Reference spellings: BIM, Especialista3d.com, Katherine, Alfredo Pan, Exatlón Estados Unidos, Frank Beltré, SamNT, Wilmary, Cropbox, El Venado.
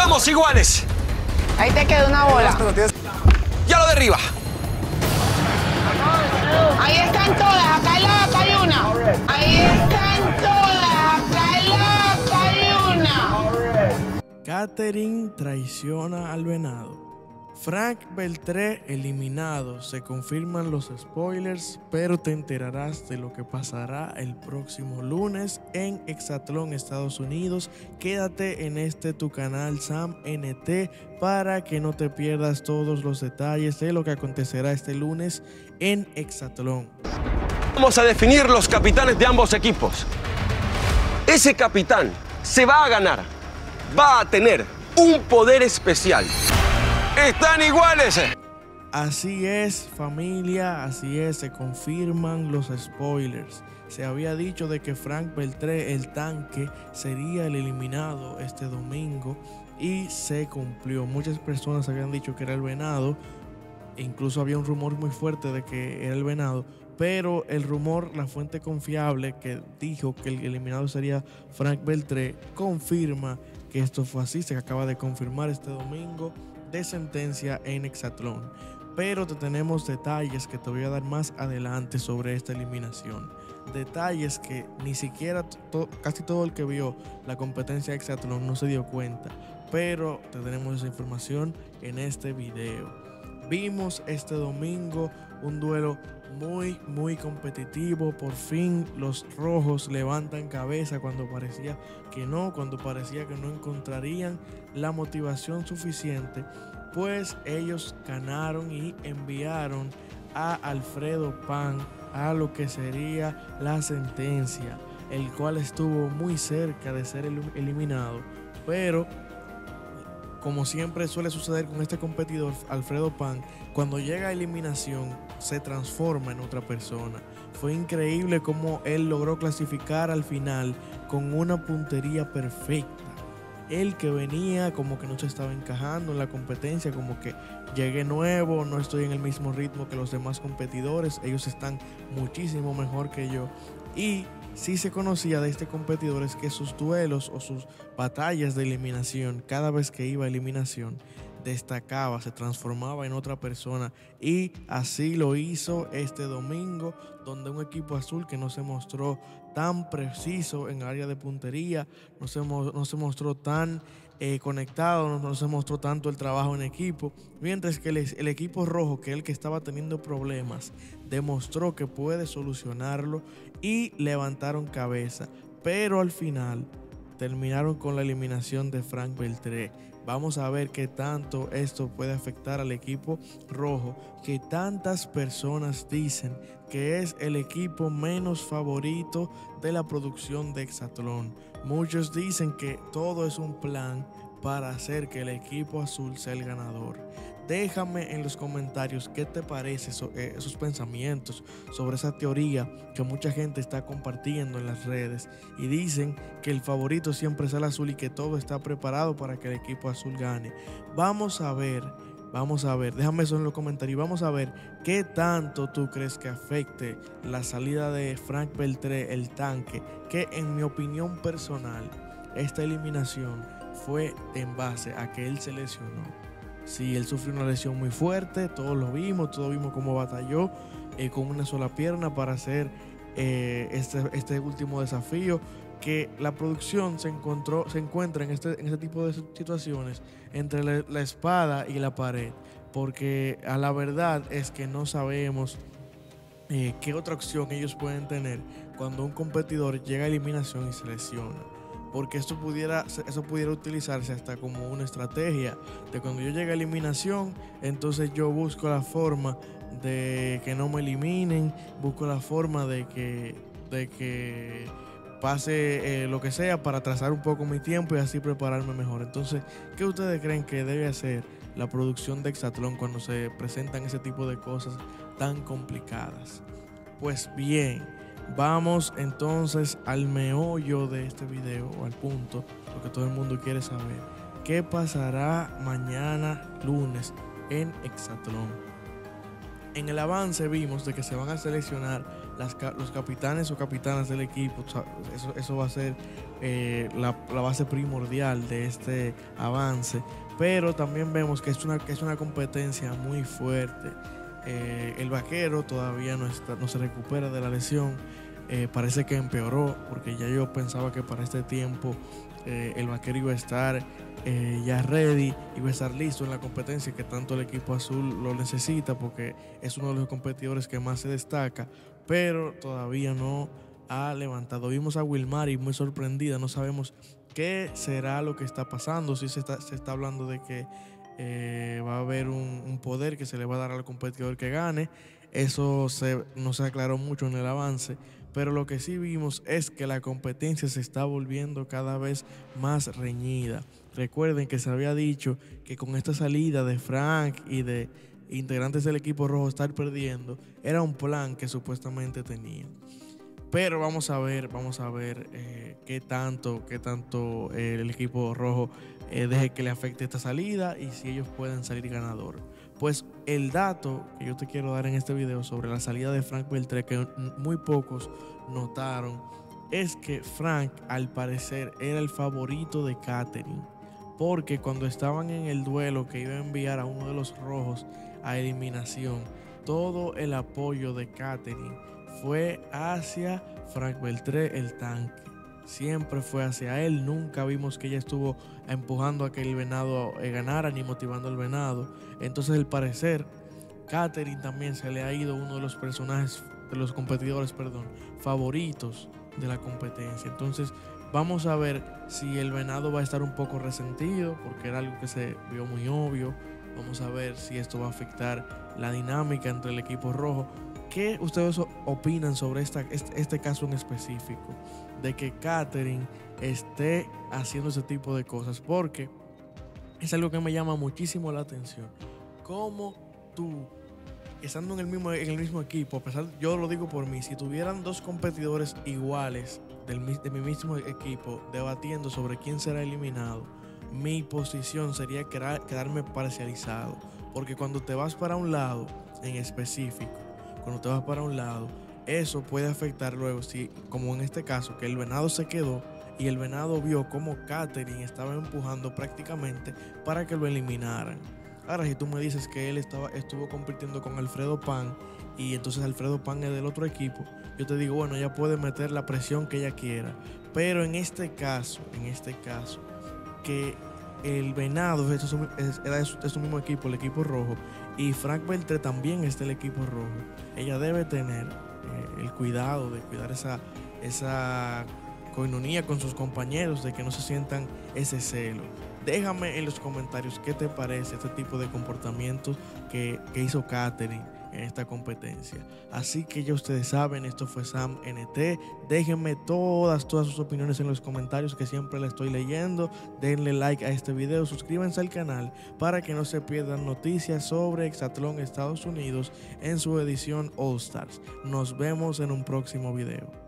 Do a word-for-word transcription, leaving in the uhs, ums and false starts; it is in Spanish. ¡Estamos iguales! Ahí te quedó una bola. ¡Ya lo derriba! Ahí están todas, acá hay la, acá hay una. Ahí están todas, acá hay la, acá hay una. Katherine traiciona al venado. Frank Beltré eliminado. Se confirman los spoilers, pero te enterarás de lo que pasará el próximo lunes en Exatlón Estados Unidos. Quédate en este tu canal SamNT para que no te pierdas todos los detalles de lo que acontecerá este lunes en Exatlón. Vamos a definir los capitanes de ambos equipos. Ese capitán se va a ganar, va a tener un poder especial. ¡Están iguales! Así es, familia, así es, se confirman los spoilers. Se había dicho de que Frank Beltré, el tanque, sería el eliminado este domingo y se cumplió. Muchas personas habían dicho que era el venado, incluso había un rumor muy fuerte de que era el venado, pero el rumor, la fuente confiable que dijo que el eliminado sería Frank Beltré, confirma que esto fue así, se acaba de confirmar este domingo de sentencia en Exatlón, pero te tenemos detalles que te voy a dar más adelante sobre esta eliminación, detalles que ni siquiera to casi todo el que vio la competencia de Exatlón no se dio cuenta, pero te tenemos esa información en este video. Vimos este domingo un duelo muy muy competitivo. Por fin los rojos levantan cabeza cuando parecía que no, cuando parecía que no encontrarían la motivación suficiente, pues ellos ganaron y enviaron a Alfredo Pan a lo que sería la sentencia, el cual estuvo muy cerca de ser eliminado, pero como siempre suele suceder con este competidor, Alfredo Pan, cuando llega a eliminación se transforma en otra persona. Fue increíble cómo él logró clasificar al final con una puntería perfecta. Él que venía como que no se estaba encajando en la competencia, como que llegué nuevo, no estoy en el mismo ritmo que los demás competidores, ellos están muchísimo mejor que yo. Y sí se conocía de este competidor es que sus duelos o sus batallas de eliminación, cada vez que iba a eliminación, destacaba, se transformaba en otra persona, y así lo hizo este domingo, donde un equipo azul que no se mostró tan preciso en área de puntería, no se, mo no se mostró tan eh, conectado, no, no se mostró tanto el trabajo en equipo, mientras que el, el equipo rojo, que es el que estaba teniendo problemas, demostró que puede solucionarlo y levantaron cabeza, pero al final terminaron con la eliminación de Frank Beltré. Vamos a ver qué tanto esto puede afectar al equipo rojo, que tantas personas dicen que es el equipo menos favorito de la producción de Exatlón. Muchos dicen que todo es un plan para hacer que el equipo azul sea el ganador. Déjame en los comentarios qué te parece so, eh, esos pensamientos sobre esa teoría que mucha gente está compartiendo en las redes y dicen que el favorito siempre es el azul y que todo está preparado para que el equipo azul gane. Vamos a ver, vamos a ver, déjame eso en los comentarios. Vamos a ver qué tanto tú crees que afecte la salida de Frank Beltré, el tanque, que en mi opinión personal, esta eliminación fue en base a que él se lesionó. Sí, él sufrió una lesión muy fuerte, todos lo vimos, todos vimos cómo batalló eh, con una sola pierna para hacer eh, este, este último desafío, que la producción se, encontró, se encuentra en este, en este tipo de situaciones entre la, la espada y la pared, porque a la verdad es que no sabemos eh, qué otra opción ellos pueden tener cuando un competidor llega a eliminación y se lesiona. Porque esto pudiera, eso pudiera utilizarse hasta como una estrategia de cuando yo llegue a eliminación, entonces yo busco la forma de que no me eliminen, busco la forma de que, de que pase eh, lo que sea para trazar un poco mi tiempo y así prepararme mejor. Entonces, ¿qué ustedes creen que debe hacer la producción de Exatlón cuando se presentan ese tipo de cosas tan complicadas? Pues bien, vamos entonces al meollo de este video, o al punto, lo que todo el mundo quiere saber. ¿Qué pasará mañana lunes en Exatlón? En el avance vimos de que se van a seleccionar las, los capitanes o capitanas del equipo. Eso, eso va a ser eh, la, la base primordial de este avance, pero también vemos que es una, que es una competencia muy fuerte. Eh, el vaquero todavía no, está, no se recupera de la lesión, eh, parece que empeoró, porque ya yo pensaba que para este tiempo eh, el vaquero iba a estar eh, ya ready, iba a estar listo en la competencia, que tanto el equipo azul lo necesita, porque es uno de los competidores que más se destaca, pero todavía no ha levantado. Vimos a Wilmary muy sorprendida, no sabemos qué será lo que está pasando, si se está, se está hablando de que Eh, va a haber un, un poder que se le va a dar al competidor que gane. Eso se, no se aclaró mucho en el avance, pero lo que sí vimos es que la competencia se está volviendo cada vez más reñida. Recuerden que se había dicho que con esta salida de Frank y de integrantes del equipo rojo estar perdiendo era un plan que supuestamente tenían, pero vamos a ver, vamos a ver eh, qué tanto, qué tanto eh, el equipo rojo eh, deje que le afecte esta salida y si ellos pueden salir ganador. Pues el dato que yo te quiero dar en este video sobre la salida de Frank Beltré, que muy pocos notaron, es que Frank al parecer era el favorito de Katherine, porque cuando estaban en el duelo que iba a enviar a uno de los rojos a eliminación, todo el apoyo de Katherine fue hacia Frank Beltré, el tanque. Siempre fue hacia él. Nunca vimos que ella estuvo empujando a que el venado ganara ni motivando al venado. Entonces, al parecer, Katherine también se le ha ido uno de los personajes, de los competidores, perdón, favoritos de la competencia. Entonces, vamos a ver si el venado va a estar un poco resentido, porque era algo que se vio muy obvio. Vamos a ver si esto va a afectar la dinámica entre el equipo rojo. ¿Qué ustedes opinan sobre esta, este, este caso en específico? De que Katherine esté haciendo ese tipo de cosas, porque es algo que me llama muchísimo la atención. ¿Cómo tú, estando en el mismo, en el mismo equipo, a pesar, yo lo digo por mí, si tuvieran dos competidores iguales del, de mi mismo equipo debatiendo sobre quién será eliminado, mi posición sería quedar, quedarme parcializado? Porque cuando te vas para un lado en específico, cuando te vas para un lado, eso puede afectar luego, si, como en este caso, que el venado se quedó y el venado vio como Katherine estaba empujando prácticamente para que lo eliminaran. Ahora, si tú me dices que él estaba, estuvo compitiendo con Alfredo Pan y entonces Alfredo Pan es del otro equipo, yo te digo, bueno, ella puede meter la presión que ella quiera. Pero en este caso, en este caso, que el venado es de su mismo equipo, el equipo rojo, y Frank Beltré también es del equipo rojo, ella debe tener eh, el cuidado de cuidar esa, esa coinonía con sus compañeros, de que no se sientan ese celo. Déjame en los comentarios qué te parece este tipo de comportamientos que, que hizo Katherine en esta competencia. Así que ya ustedes saben, esto fue SamNT. Déjenme todas, todas sus opiniones en los comentarios, que siempre les estoy leyendo. Denle like a este video, suscríbanse al canal para que no se pierdan noticias sobre Exatlón Estados Unidos en su edición All Stars. Nos vemos en un próximo video.